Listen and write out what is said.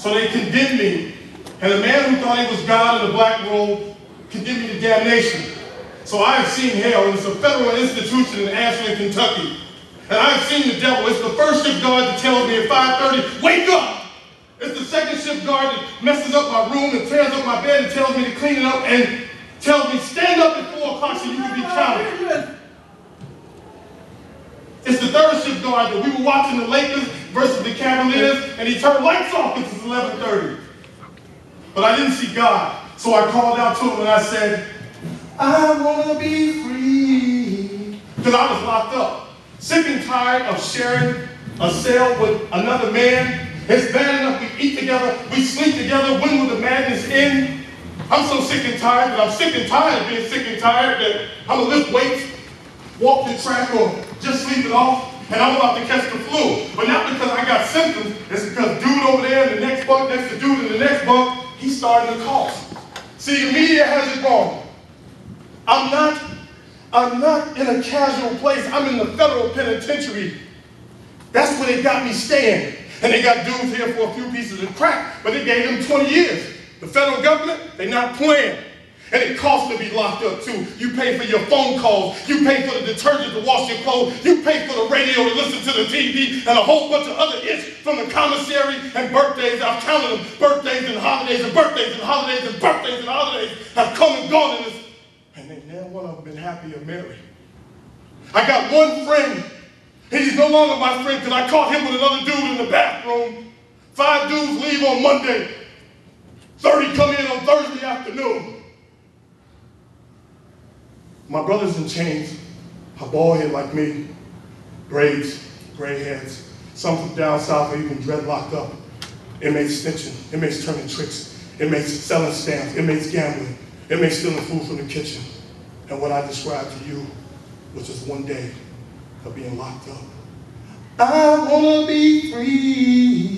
So they condemned me. And a man who thought he was God in a black robe condemned me to damnation. So I have seen hell, and it's a federal institution in Ashland, Kentucky. And I have seen the devil. It's the first shift guard that tells me at 5:30, wake up! It's the second shift guard that messes up my room and tears up my bed and tells me to clean it up and tells me, stand up at 4 o'clock so you can be counted. It's the third shift guard that we were watching the Lakers versus the Cavaliers, and he turned lights off because it's 11:30. But I didn't see God, so I called out to him and I said, I want to be free. Because I was locked up, sick and tired of sharing a cell with another man. It's bad enough we eat together, we sleep together. When will the madness end? I'm so sick and tired that I'm sick and tired of being sick and tired that I'm going to lift weights, walk the track, or just sleep it off. And I'm about to catch the flu. But not because I got symptoms. It's because dude over there in the next bunk, next to dude in the next bunk, he's starting to cough. See, the media has it wrong. I'm not in a casual place. I'm in the federal penitentiary. That's where they got me staying. And they got dudes here for a few pieces of crack, but they gave them 20 years. The federal government, they're not playing. And it costs to be locked up too. You pay for your phone calls. You pay for the detergent to wash your clothes. You pay for the radio to listen to the TV and a whole bunch of other ish from the commissary and birthdays. I've counted them. Birthdays and holidays and birthdays and holidays and birthdays and holidays have come and gone in this. And they never one of them been happy or married. I got one friend. He's no longer my friend because I caught him with another dude in the bathroom. 5 dudes leave on Monday. 30 come in on Thursday afternoon. My brother's in chains, a bald head like me, braids, gray heads, some from down south are even dreadlocked up. Inmates snitching, inmates turning tricks, inmates selling stamps, inmates gambling, inmates stealing food from the kitchen. And what I described to you was just one day of being locked up. I wanna be free.